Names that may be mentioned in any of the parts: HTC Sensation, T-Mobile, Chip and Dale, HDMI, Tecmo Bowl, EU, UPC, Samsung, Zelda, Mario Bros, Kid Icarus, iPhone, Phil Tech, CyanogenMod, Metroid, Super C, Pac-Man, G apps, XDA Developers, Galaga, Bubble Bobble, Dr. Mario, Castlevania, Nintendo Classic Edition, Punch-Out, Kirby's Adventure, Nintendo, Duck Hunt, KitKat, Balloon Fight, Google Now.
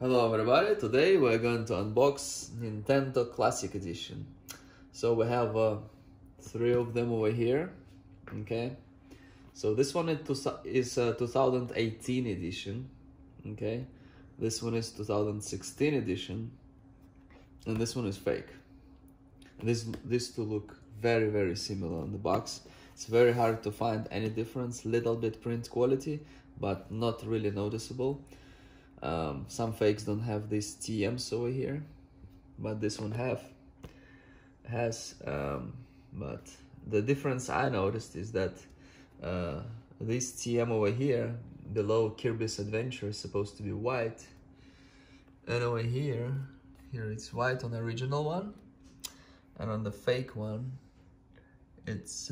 Hello everybody, today we're going to unbox Nintendo Classic Edition. So we have three of them over here, okay? So this one is 2018 edition, okay? This one is 2016 edition, and this one is fake. And these two look very, very similar on the box. It's very hard to find any difference, little bit print quality, but not really noticeable. Some fakes don't have these TMs over here, but this one has. But the difference I noticed is that this TM over here below Kirby's Adventure is supposed to be white, and over here it's white on the original one, and on the fake one it's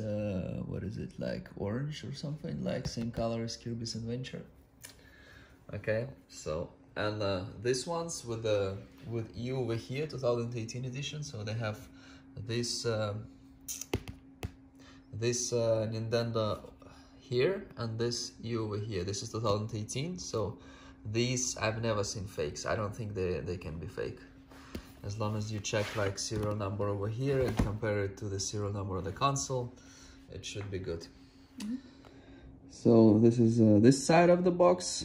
what is it, like orange or something, like same color as Kirby's Adventure. Okay, so, and these ones with EU over here, 2018 edition, so they have this Nintendo here and this EU over here. This is 2018, so these I've never seen fakes. I don't think they can be fake, as long as you check like serial number over here and compare it to the serial number of the console. It should be good. Mm-hmm. So this is this side of the box.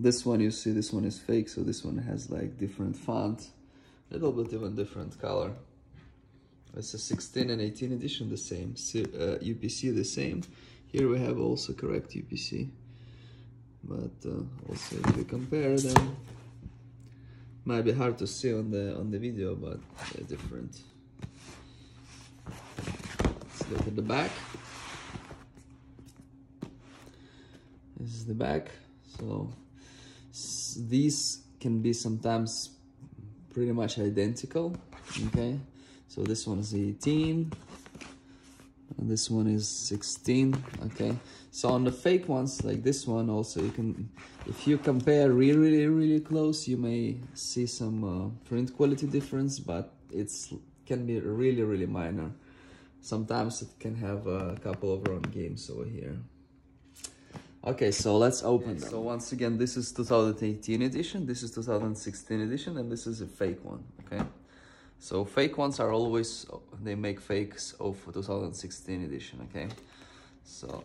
This one, you see, this one is fake, so this one has like different font, a little bit even different color. It's a 16 and 18 edition, the same UPC, the same. Here we have also correct UPC, but also if we compare them, might be hard to see on the video, but they're different. Let's look at the back. This is the back, so these can be sometimes pretty much identical, okay? So this one is 18, and this one is 16, okay? So on the fake ones, like this one also, you can, if you compare really, really, really close, you may see some print quality difference, but it's can be really, really minor. Sometimes it can have a couple of wrong games over here. Okay, so let's open them. So once again, this is 2018 edition, this is 2016 edition, and this is a fake one, okay? So fake ones are always, they make fakes of 2016 edition, okay? So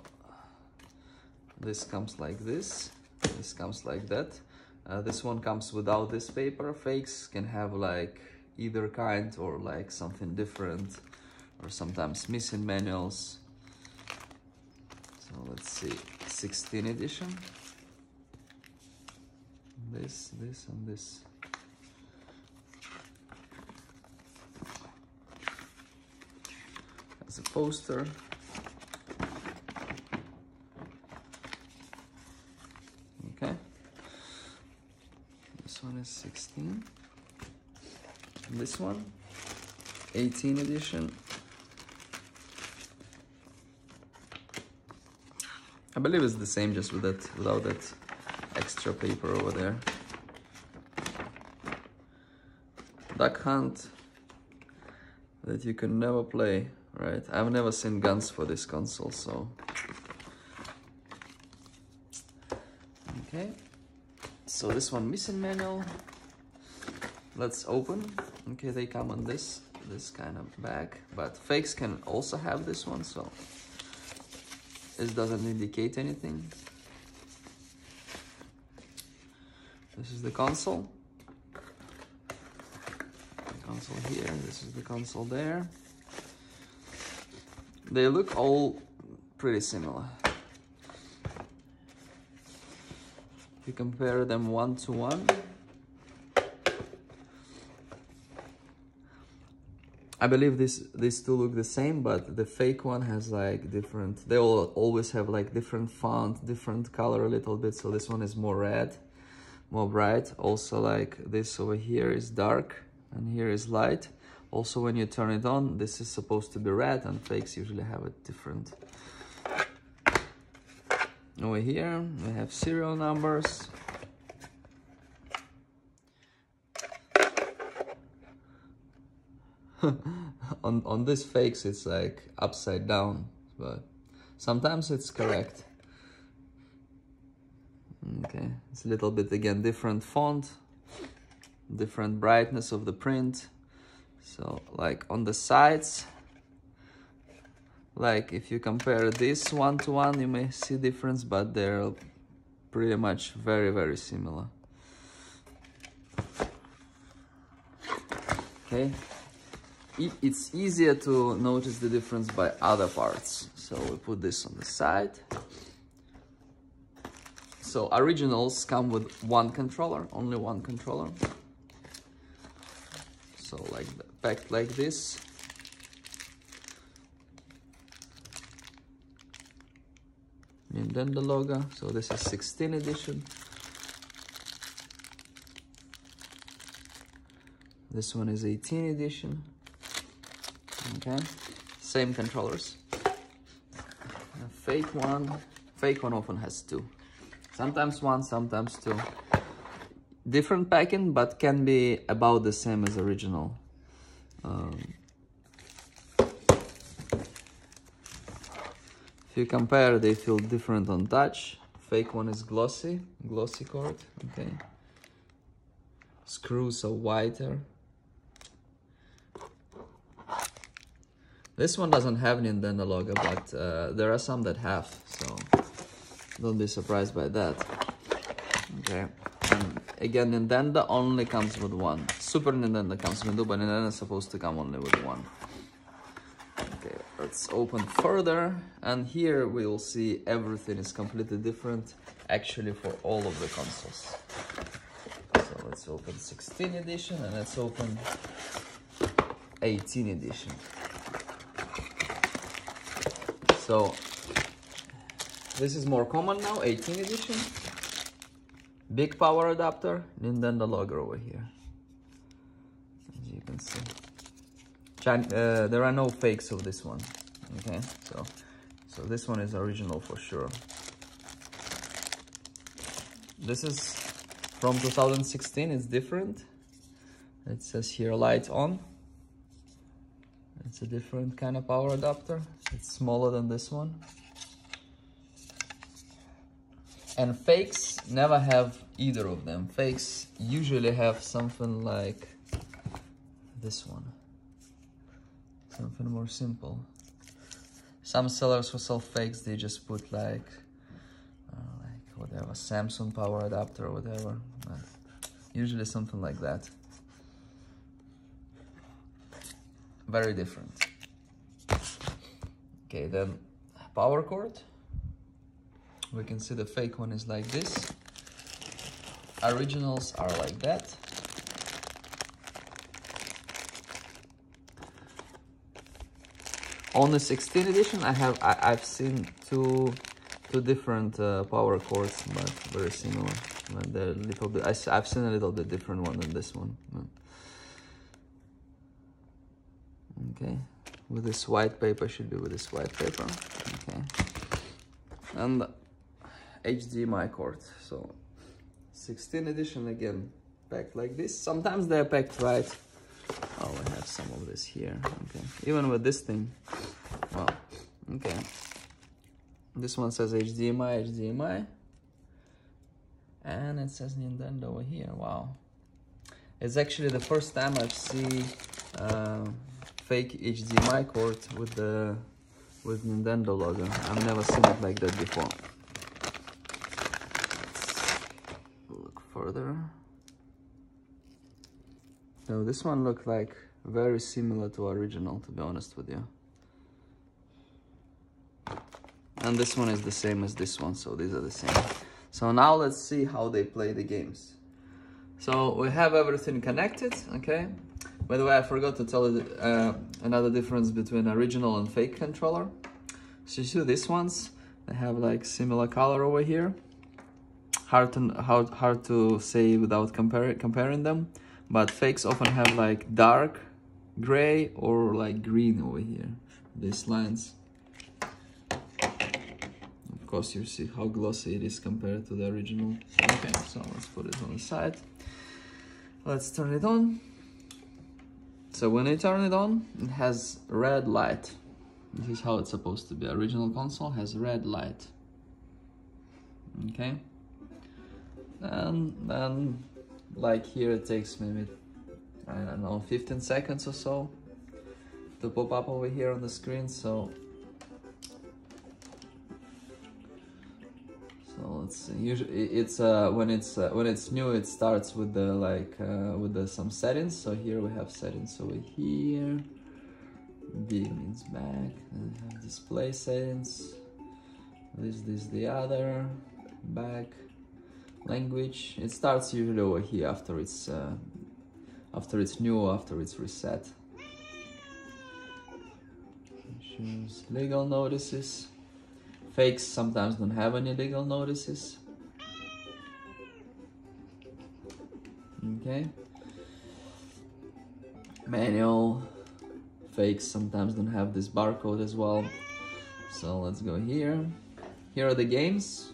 this comes like this comes like that. This one comes without this paper. Fakes can have like either kind or like something different, or sometimes missing manuals. So let's see, 16 edition, this and this. That's a poster. Okay, this one is 16, and this one, 18 edition. I believe it's the same, just with that, without that extra paper over there. Duck Hunt, that you can never play, right? I've never seen guns for this console, so... Okay, so this one, missing manual. Let's open. Okay, they come on this kind of bag, but fakes can also have this one, so... This doesn't indicate anything. This is the console. The console here, this is the console there. They look all pretty similar. If you compare them one to one. I believe these two look the same, but the fake one has like different, they all always have like different font, different color a little bit. So this one is more red, more bright. Also like this over here is dark and here is light. Also when you turn it on, this is supposed to be red, and fakes usually have it different. Over here we have serial numbers. on this fakes it's like upside down, but sometimes it's correct. Okay, it's a little bit again different font, different brightness of the print. So like on the sides, like if you compare this one to one, you may see difference, but they're pretty much very similar. Okay, it's easier to notice the difference by other parts. So we put this on the side. So originals come with one controller, only one controller. So like packed like this. Nintendo logo. So this is 16 edition. This one is 18 edition. Okay, same controllers. A fake one. Fake one often has two. Sometimes one, sometimes two. Different packing, but can be about the same as original. If you compare, they feel different on touch. Fake one is glossy, glossy cord. Okay. Screws are wider. This one doesn't have Nintendo logo, but there are some that have, so don't be surprised by that. Okay. And again, Nintendo only comes with one. Super Nintendo comes with two, but Nintendo is supposed to come only with one. Okay, let's open further. And here we'll see everything is completely different, actually, for all of the consoles. So let's open 16 edition and let's open 18 edition. So this is more common now, 18 edition. Big power adapter, Nintendo logo over here. As you can see. There are no fakes of this one. Okay, so this one is original for sure. This is from 2016, it's different. It says here light on. It's a different kind of power adapter. It's smaller than this one. And fakes never have either of them. Fakes usually have something like this one. Something more simple. Some sellers who sell fakes, they just put like whatever, Samsung power adapter or whatever. But usually something like that. Very different. Okay, then power cord. We can see the fake one is like this. Originals are like that. On the 16 edition, I've seen two different power cords, but very similar. But they're a little bit. I've seen a little bit different one than this one. Okay, with this white paper, should be with this white paper. Okay, and HDMI cord. So 16 edition again, packed like this. Sometimes they're packed right. Oh, I have some of this here. Okay, even with this thing. Wow. Okay, this one says HDMI, and it says Nintendo over here. Wow, it's actually the first time I've seen fake HDMI cord with Nintendo logo. I've never seen it like that before. Further. So this one looked like very similar to original, to be honest with you. And this one is the same as this one, so these are the same. So now let's see how they play the games. So we have everything connected, okay? By the way, I forgot to tell you another difference between original and fake controller. So you see these ones, they have like similar color over here. Hard to say without comparing them, but fakes often have like dark gray or like green over here, these lines. Of course, you see how glossy it is compared to the original. Okay, so let's put it on the side. Let's turn it on. So when you turn it on, it has red light. This is how it's supposed to be. Original console has red light. Okay. and like here it takes maybe, I don't know, 15 seconds or so to pop up over here on the screen. So let's see. Usually it's when it's new, it starts with the some settings. So here we have settings over here. D means back. Then we have display settings. This, the other, back, language. It starts usually over here after it's new, after it's reset. Issues, legal notices. Fakes sometimes don't have any legal notices. Okay. Manual. Fakes sometimes don't have this barcode as well. So let's go here. Here are the games.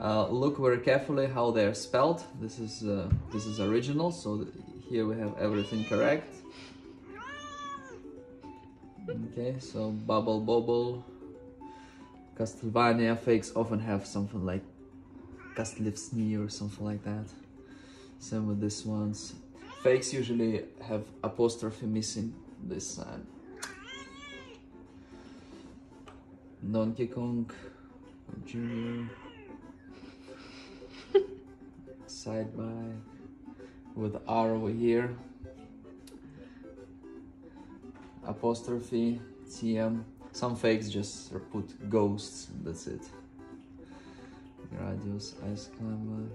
Look very carefully how they are spelled. This is original, so here we have everything correct. Okay, so Bubble Bobble, Castlevania. Fakes often have something like Castlevania or something like that. Same with these ones. Fakes usually have apostrophe missing this side. Donkey Kong Junior. Side by with R over here. Apostrophe TM. Some fakes just put ghosts, and that's it. Gradius, Ice Climber,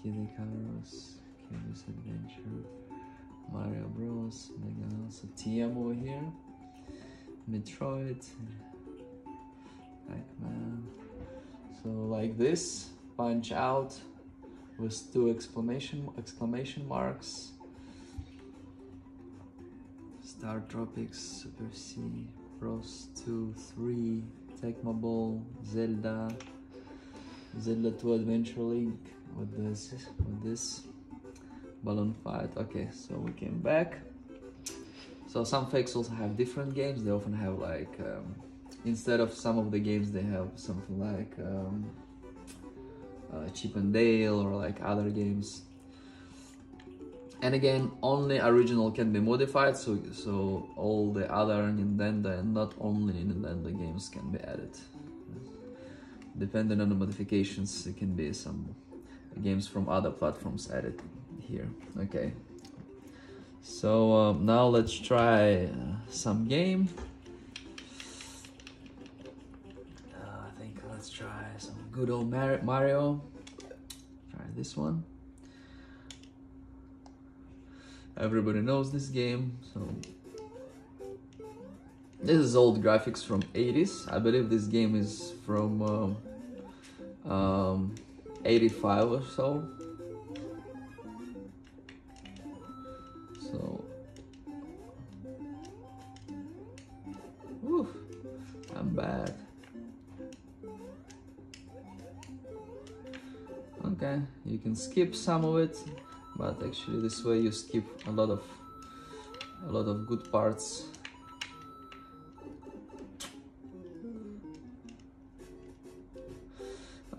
Kid Icarus, Kirby's Adventure, Mario Bros, Mega Man, so TM over here, Metroid, Pac-Man. So like this, Punch-Out with two exclamation marks, Star Tropics, Super C, Bros 2, 3, Tecmo Bowl, Zelda, Zelda 2 Adventure Link with this, Balloon Fight. Okay, so we came back. So some fakes also have different games. They often have like, instead of some of the games, they have something like Chip and Dale or like other games. And again, only original can be modified, so all the other Nintendo and not only Nintendo games can be added. Depending on the modifications, it can be some games from other platforms added here. Okay. So now let's try some game. I think let's try some good old Mario. Try this one. Everybody knows this game, so... This is old graphics from 80s. I believe this game is from 85 or so. So... Oof, I'm bad. Okay, you can skip some of it. But actually, this way you skip a lot of good parts.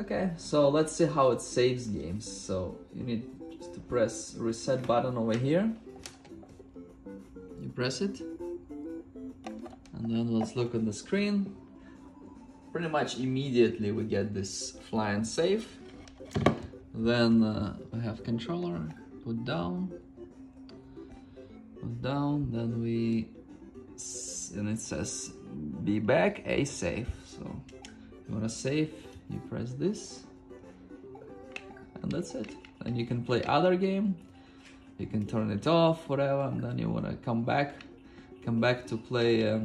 Okay, so let's see how it saves games. So you need just to press reset button over here. You press it, and then let's look at the screen. Pretty much immediately we get this flying save. Then we have controller. Put down, then we, and it says be back, a save. So you wanna save, you press this, and that's it. And you can play other game, you can turn it off, whatever, and then you wanna come back to play,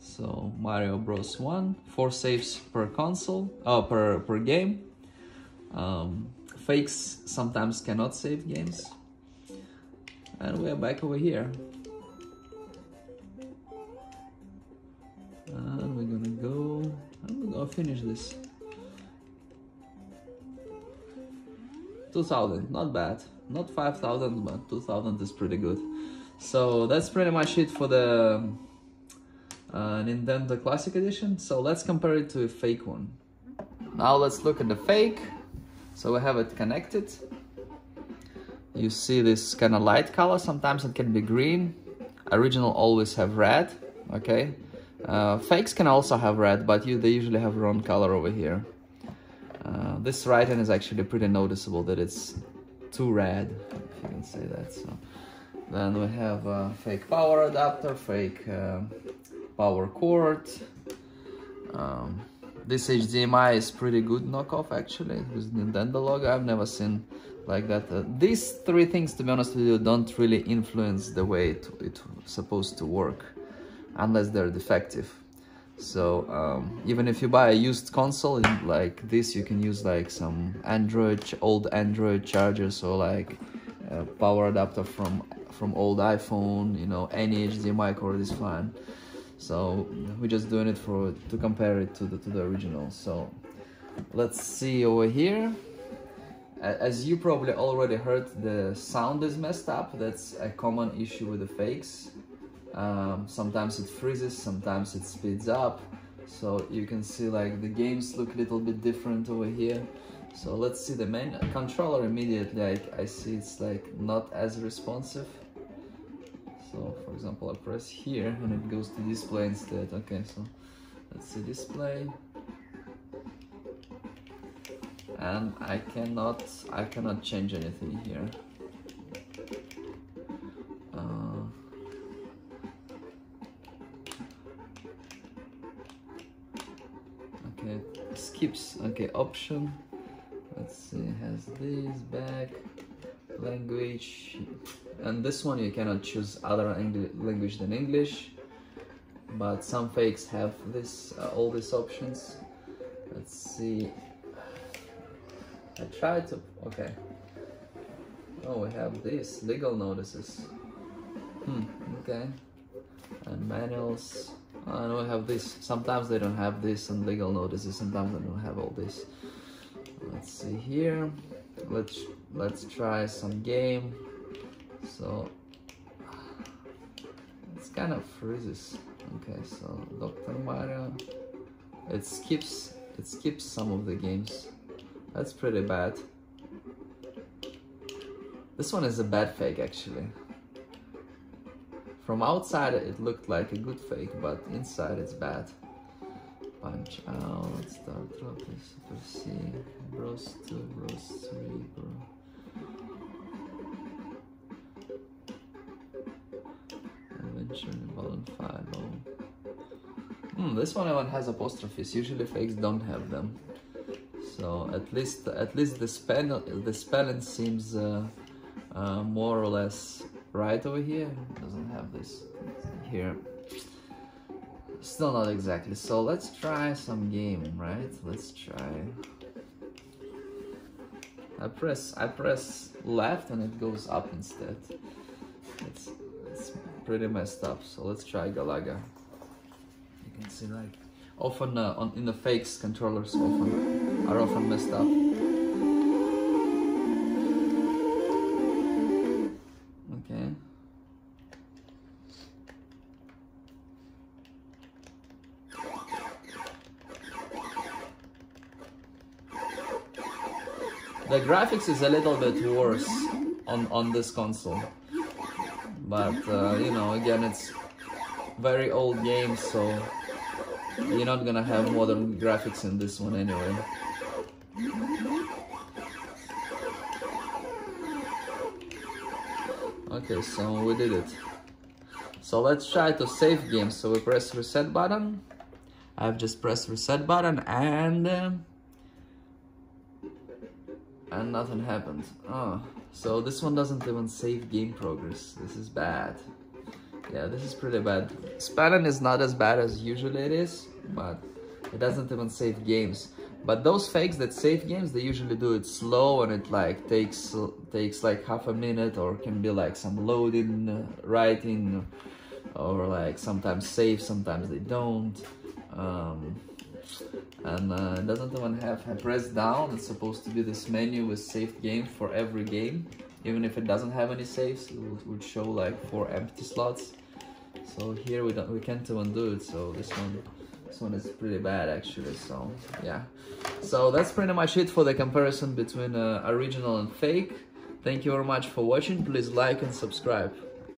so Mario Bros 1, 4 saves per console, per game. Fakes sometimes cannot save games, and we're back over here, and we're gonna go, I'm gonna finish this. 2000, not bad, not 5000, but 2000 is pretty good. So that's pretty much it for the Nintendo Classic Edition. So let's compare it to a fake one. Now let's look at the fake. So we have it connected. You see this kind of light color, sometimes it can be green. Original always have red, okay? Fakes can also have red, but they usually have wrong color over here. This right hand is actually pretty noticeable that it's too red, if you can say that. So then we have a fake power adapter, fake power cord. This HDMI is pretty good knockoff actually, with Nintendo logo. I've never seen like that. These three things, to be honest with you, don't really influence the way it's supposed to work, unless they're defective. So even if you buy a used console like this, you can use like some old Android chargers, or like a power adapter from old iPhone, you know, any HDMI cord is fine. So we're just doing it to compare it to the original. So let's see over here. As you probably already heard, the sound is messed up. That's a common issue with the fakes. Sometimes it freezes, sometimes it speeds up. So you can see like the games look a little bit different over here. So let's see the main controller immediately. I see it's like not as responsive. So for example, I press here and it goes to display instead. Okay, so let's see display. And I cannot change anything here. Okay, skips. Okay, option. Let's see, has this back language, and this one you cannot choose other language than English. But some fakes have this all these options. Let's see. I tried to... okay. Oh, we have this, legal notices. Okay. And manuals. Oh, and we have this. Sometimes they don't have this and legal notices, sometimes they don't have all this. Let's see here. Let's try some game. So... it's kind of freezes. Okay, so Dr. Mario. It skips some of the games. That's pretty bad. This one is a bad fake actually. From outside it looked like a good fake, but inside it's bad. Punch-Out, Star Tropics, Super C, Bros 2, Bros 3, Bro. Adventure, Balloon Fight, this one even has apostrophes. Usually fakes don't have them. So at least the spelling seems more or less right over here. It doesn't have this here. Still not exactly. So let's try some game, right? Let's try. I press left and it goes up instead. It's pretty messed up. So let's try Galaga. You can see like often in the fakes controllers are often messed up. Okay. The graphics is a little bit worse on this console, but you know, again, it's very old game, so you're not gonna have modern graphics in this one anyway. Okay, so we did it. So let's try to save games. So we press reset button. I've just pressed reset button and nothing happened. Oh, so this one doesn't even save game progress. This is bad. Yeah, this is pretty bad. Spelling is not as bad as usually it is, but it doesn't even save games. But those fakes that save games, they usually do it slow, and it like takes like half a minute, or can be like some loading, writing, or like sometimes save, sometimes they don't. It doesn't even have... I press down, it's supposed to be this menu with saved game for every game. Even if it doesn't have any saves, it would show like 4 empty slots. So here we can't even do it, so this one This one is pretty bad actually, so yeah. So that's pretty much it for the comparison between original and fake. Thank you very much for watching. Please like and subscribe.